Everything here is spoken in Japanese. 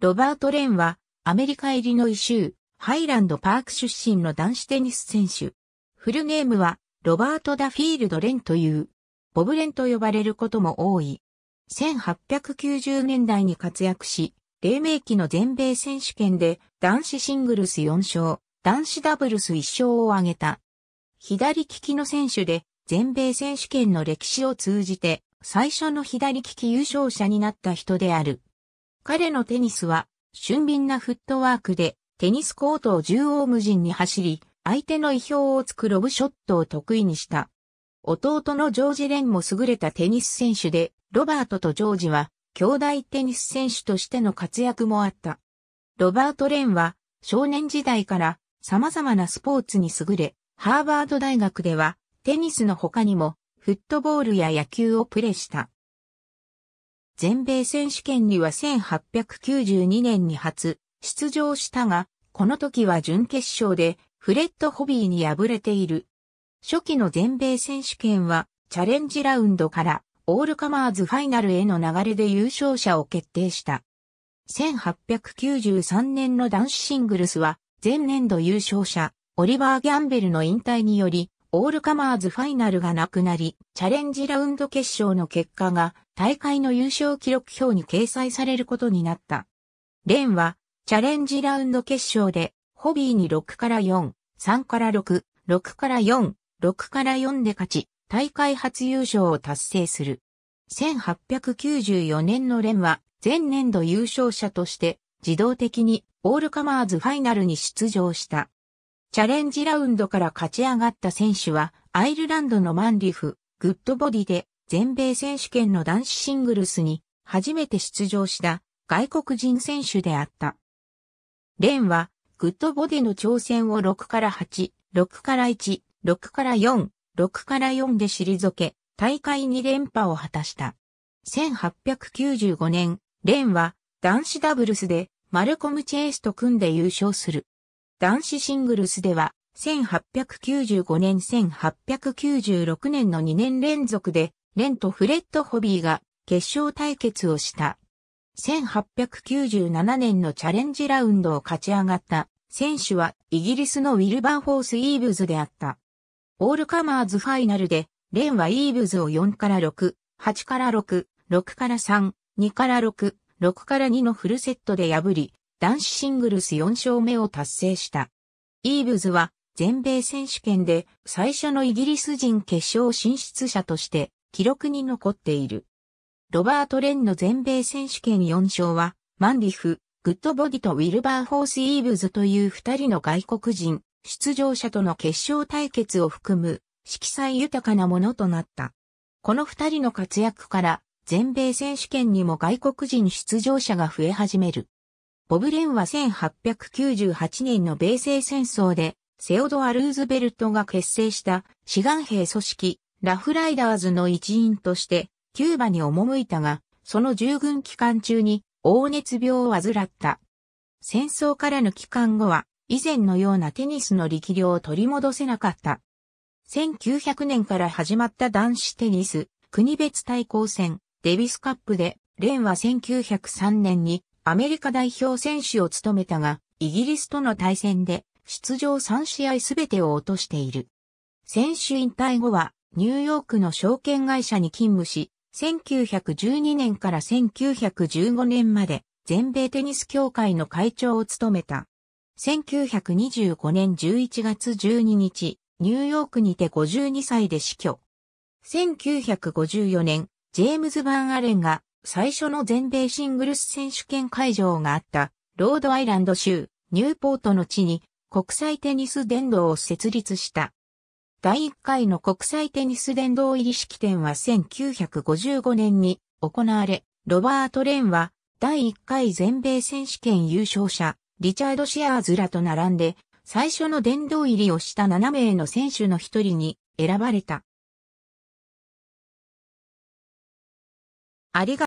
ロバート・レーンは、アメリカイリノイ州、ハイランドパーク出身の男子テニス選手。フルネームは、ロバート・ダフィールド・レンという、ボブ・レンと呼ばれることも多い。1890年代に活躍し、黎明期の全米選手権で男子シングルス4勝、男子ダブルス1勝を挙げた。左利きの選手で全米選手権の歴史を通じて最初の左利き優勝者になった人である。彼のテニスは俊敏なフットワークでテニスコートを縦横無尽に走り、相手の意表を突くロブショットを得意にした。弟のジョージ・レンも優れたテニス選手で、ロバートとジョージは兄弟テニス選手としての活躍もあった。ロバート・レーンは少年時代から様々なスポーツに優れ、ハーバード大学ではテニスの他にもフットボールや野球をプレーした。全米選手権には1892年に初出場したが、この時は準決勝でフレッド・ホビーに敗れている。初期の全米選手権はチャレンジラウンドからオールカマーズファイナルへの流れで優勝者を決定した。1893年の男子シングルスは前年度優勝者、オリバー・ギャンベルの引退により、オールカマーズファイナルがなくなり、チャレンジラウンド決勝の結果が大会の優勝記録表に掲載されることになった。レーンは、チャレンジラウンド決勝で、ホビーに6から4、3から6、6から4、6から4で勝ち、大会初優勝を達成する。1894年のレーンは前年度優勝者として自動的にオールカマーズファイナルに出場した。チャレンジラウンドから勝ち上がった選手はアイルランドのマンリフ、グッドボディで全米選手権の男子シングルスに初めて出場した外国人選手であった。レーンはグッドボディの挑戦を6から8、6から1、6から4、6から4で退け、大会2連覇を果たした。1895年、レーンは男子ダブルスでマルコム・チェイスと組んで優勝する。男子シングルスでは1895年、1896年の2年連続でレンとフレッド・ホビーが決勝対決をした。1897年のチャレンジラウンドを勝ち上がった選手はイギリスのウィルバーフォース・イーブズであった。オールカマーズファイナルで、レーンはイーブズを4から6、8から6、6から3、2から6、6から2のフルセットで破り、男子シングルス4勝目を達成した。イーブズは全米選手権で最初のイギリス人決勝進出者として記録に残っている。ロバート・レーンの全米選手権4勝は、マンリフ、グッドボディとウィルバーフォース・イーブズという2人の外国人。出場者との決勝対決を含む色彩豊かなものとなった。この二人の活躍から全米選手権にも外国人出場者が増え始める。ボブ・レーンは1898年の米西戦争でセオドア・ルーズベルトが結成した志願兵組織ラフライダーズの一員としてキューバに赴いたが、その従軍期間中に黄熱病を患った。戦争からの帰還後は以前のようなテニスの力量を取り戻せなかった。1900年から始まった男子テニス、国別対抗戦、デビスカップで、レーンは1903年にアメリカ代表選手を務めたが、イギリスとの対戦で出場3試合すべてを落としている。選手引退後はニューヨークの証券会社に勤務し、1912年から1915年まで全米テニス協会の会長を務めた。1925年11月12日、ニューヨークにて52歳で死去。1954年、ジェームズ・バン・アレンが最初の全米シングルス選手権会場があったロードアイランド州ニューポートの地に国際テニス殿堂を設立した。第1回の国際テニス殿堂入り式典は1955年に行われ、ロバート・レーンは第1回全米選手権優勝者、リチャード・シアーズらと並んで、最初の殿堂入りをした7名の選手の一人に選ばれた。ありがとうございました。